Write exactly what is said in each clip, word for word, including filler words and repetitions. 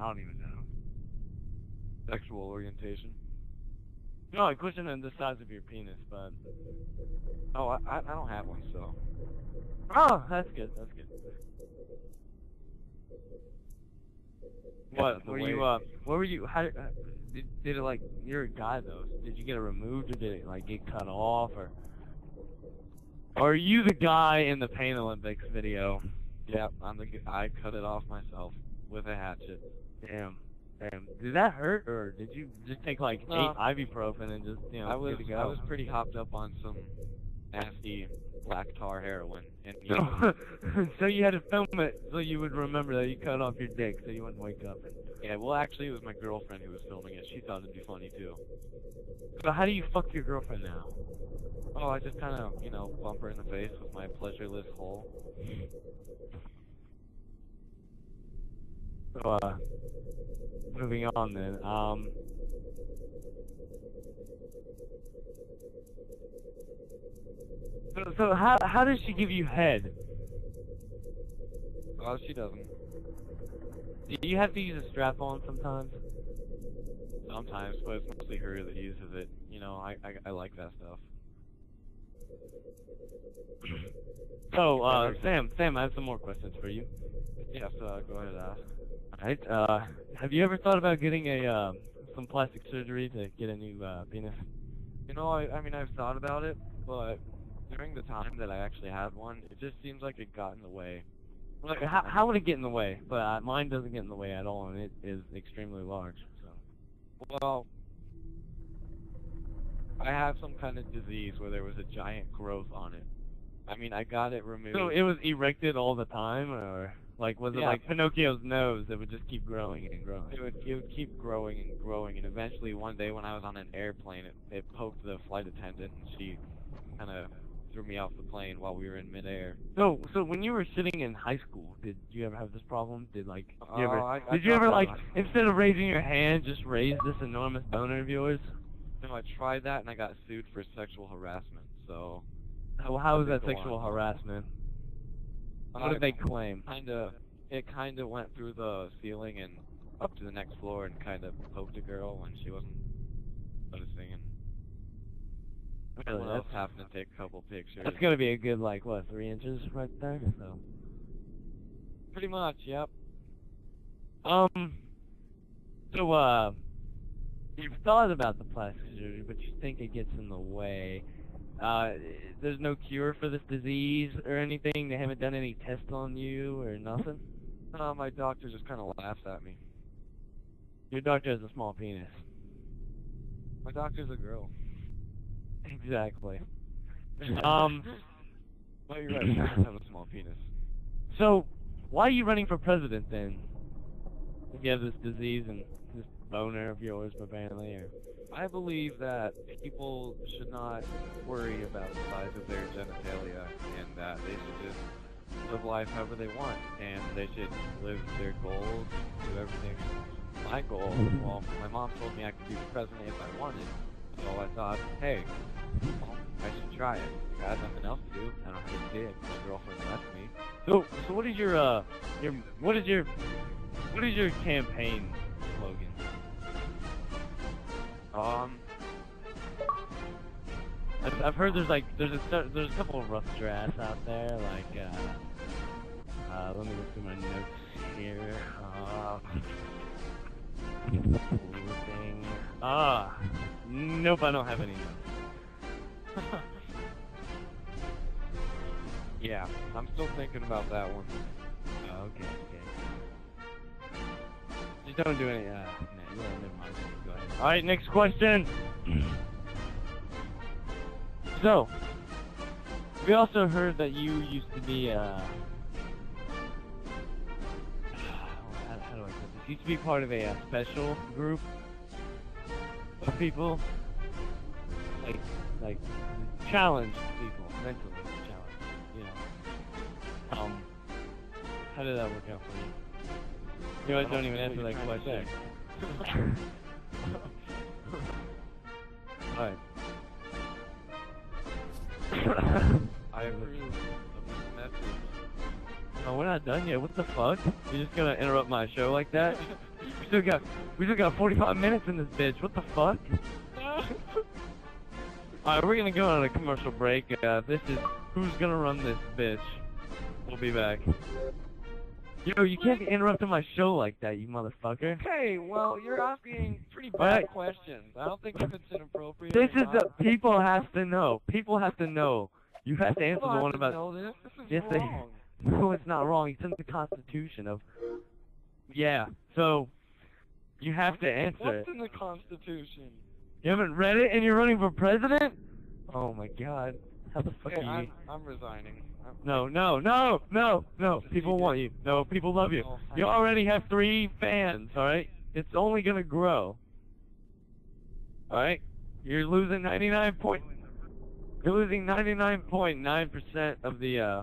I don't even know. Sexual orientation? No, a question on the size of your penis, but... Oh, I, I, I don't have one, so... Oh, that's good, that's good. What, were you, uh, what were you, how, did, did it, like, you're a guy, though, did you get it removed, or did it, like, get cut off, or... Are you the guy in the Pain Olympics video? Yep, I'm the guy, I cut it off myself with a hatchet. Damn. Damn. Did that hurt, or did you just take, like, no. eight ibuprofen and just, you know, I was, get to go? I was pretty hopped up on some nasty black tar heroin. And you know, so you had to film it so you would remember that you cut off your dick so you wouldn't wake up. Yeah, well, actually, it was my girlfriend who was filming it. She thought it'd be funny, too. So how do you fuck your girlfriend now? Oh, I just kind of, you know, bump her in the face with my pleasureless hole. So, uh, moving on then, um... So, so how, how does she give you head? Oh, she doesn't. Do you have to use a strap-on sometimes? Sometimes, but it's mostly her that uses it. You know, I, I, I like that stuff. So, uh, Sam, Sam, I have some more questions for you. Yeah, so uh, go ahead and ask. Alright, uh, have you ever thought about getting a, uh, some plastic surgery to get a new, uh, penis? You know, I, I mean, I've thought about it, but during the time that I actually had one, it just seems like it got in the way. Like, how, how would it get in the way? But uh, mine doesn't get in the way at all, and it is extremely large, so. Well... I have some kind of disease where there was a giant growth on it. I mean, I got it removed. So it was erected all the time, or like was yeah. it like Pinocchio's nose that would just keep growing and growing? It would, it would keep growing and growing, and eventually one day when I was on an airplane, it, it poked the flight attendant, and she kind of threw me off the plane while we were in midair. So, so when you were sitting in high school, did you ever have this problem? Did like, you ever, oh, I, I did you ever like much. instead of raising your hand, just raise this enormous boner of yours? No, I tried that, and I got sued for sexual harassment, so... Well, how was that sexual on. harassment? What I, did they claim? Kinda, it kinda went through the ceiling and up to the next floor and kinda poked a girl when she wasn't noticing, and... Really, that's... happened to take a couple pictures. That's gonna be a good, like, what, three inches right there? So... Pretty much, yep. Um... So, uh... You've thought about the plastic surgery, but you think it gets in the way. Uh, there's no cure for this disease or anything? They haven't done any tests on you or nothing? Uh, my doctor just kind of laughs at me. Your doctor has a small penis. My doctor's a girl. Exactly. um... Well, you're right, I have a small penis. So, why are you running for president then? If you have this disease and... boner of yours, apparently. Or... I believe that people should not worry about the size of their genitalia, and that they should just live life however they want, and they should live their goals, do everything. My goal, well, my mom told me I could be president if I wanted, so I thought, hey, well, I should try it. I had nothing else to do, and I just did. My girlfriend left me. So, so what is your, uh, your, what is your, what is your campaign slogan? Um, I've, I've heard there's like there's a there's a couple of rough drafts out there. Like, uh, uh, let me look through my notes here. Uh, thing. Ah, nope, I don't have any notes. Yeah, I'm still thinking about that one. Oh, okay, okay. Just don't do any. Uh, no, never mind. Alright, next question. So, we also heard that you used to be, uh... How, how do I put this? You used to be part of a, a special group of people. Like, like, challenged people, mentally challenged, you know. Um, how did that work out for you? You know, I don't even answer that question. Alright. I approve of this message. Oh, we're not done yet. What the fuck? You're just gonna interrupt my show like that? We still got, we still got forty-five minutes in this bitch. What the fuck? Alright, we're gonna go on a commercial break. Uh, this is Who's Gonna Run This Bitch. We'll be back. Yo, you can't be interrupting my show like that, you motherfucker. Hey, well, you're asking pretty bad right. questions. I don't think if it's inappropriate. This is the people have to know. People have to know. You have to answer people the one about. This. This is yes, wrong. They, no, it's not wrong. It's in the Constitution of. Yeah. So, you have to answer. What's in the Constitution? You haven't read it, and you're running for president? Oh my God! How the fuck hey, are you? I'm, I'm resigning. I'm no, no, no, no, no! People want you. No, people love you. You already have three fans. All right, it's only gonna grow. All right, you're losing ninety-nine point. You're losing ninety-nine point nine percent of the uh,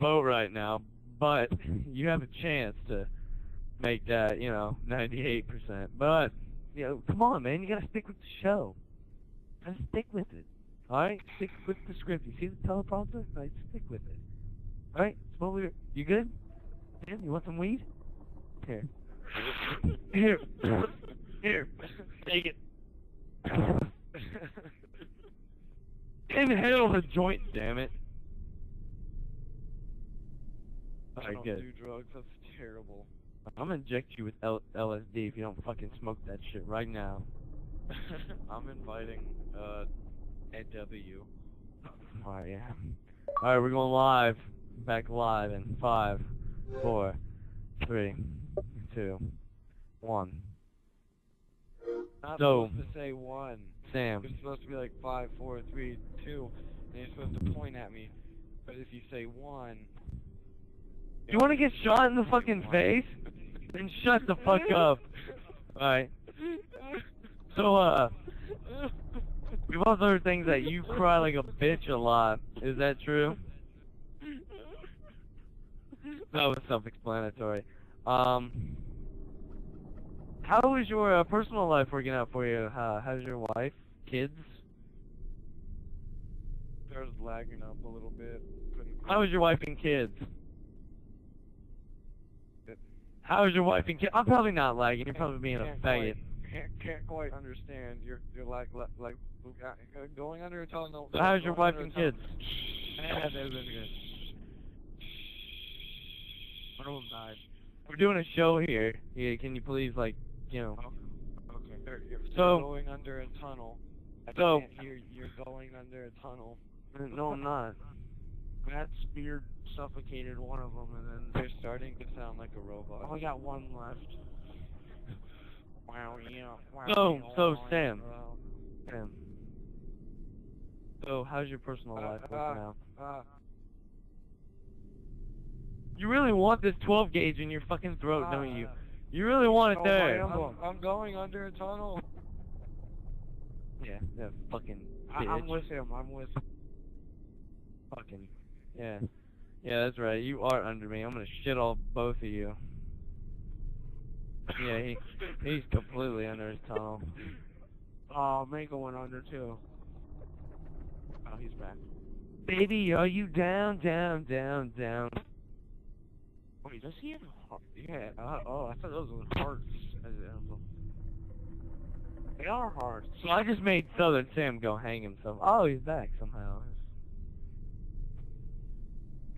vote right now, but you have a chance to make that, you know, ninety-eight percent. But you know, come on, man, you gotta stick with the show. You gotta stick with it. Alright? Stick with the script. You see the teleprompter? Alright, stick with it. Alright? Smolder, you good? Man, you want some weed? Here. Here. Here. Take it. Inhale the joint, damn it. Alright, good. I don't do drugs, that's terrible. I'm gonna inject you with L L S D if you don't fucking smoke that shit right now. I'm inviting, uh... N W. Oh, yeah. Alright, we're going live. Back live in five, four, three, two, one. Not so, supposed to say one. Sam. You're supposed to be like five, four, three, two, and you're supposed to point at me. But if you say one, you want to get shot in the fucking one. Face? Then shut the fuck up. Alright. So, uh. we've also heard things that you cry like a bitch a lot. Is that true? That was self-explanatory. Um, how is your uh, personal life working out for you? Uh, how's your wife? Kids? They're lagging up a little bit. How is your wife and kids? How is your wife and kids? I'm probably not lagging. You're probably being a faggot. Can't, can't quite understand. You're you're like like going under a tunnel. No, so how's your wife and kids? Yeah, they've been good. One of them died. We're doing a show here. Yeah, can you please like you know? Okay. You're, you're so going under a tunnel. I so can't hear, you're going under a tunnel. No, I'm not. That spear suffocated one of them, and then they're starting to sound like a robot. Oh, I got one left. Wow, yeah. Wow, so, yeah. so Sam, Sam. So, how's your personal uh, life right uh, now? Uh, you really want this twelve gauge in your fucking throat, uh, don't you? You really want it oh, there. I'm, I'm going under a tunnel. Yeah, that fucking bitch. I, I'm with him. I'm with. Fucking. Yeah. Yeah, that's right. You are under me. I'm gonna shit all both of you. Yeah, he, he's completely under his tunnel. Oh, Omega went under too. Oh, he's back. Baby, are you down, down, down, down? Wait, does he have hearts? Yeah, uh, oh, I thought those were hearts. They are hearts. So I just made Southern Sam go hang himself. Oh, he's back somehow.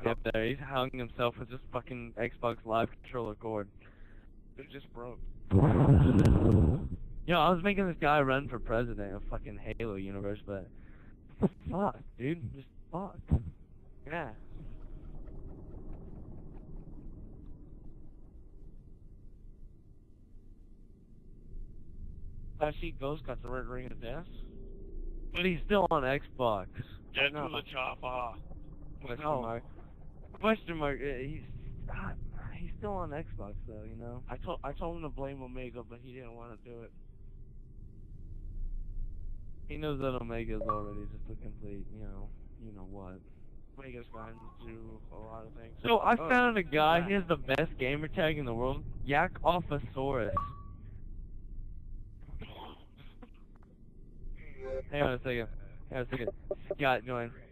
Yep, there, he's hung himself with this fucking Xbox Live controller cord. It just broke. You know, I was making this guy run for president of fucking Halo universe, but fuck, dude, just fuck. Yeah. I see Ghost got the red ring of death, but he's still on Xbox. Get to the chopper. Question no. mark. Question mark. He's. God. He's still on Xbox though, you know. I told I told him to blame Omega, but he didn't want to do it. He knows that Omega's already just a complete, you know, you know what. Omega's trying to do a lot of things. So I oh. found a guy. He has the best gamer tag in the world, Yakophosaurus. Hang on a second. Hang on a second. Scott joined.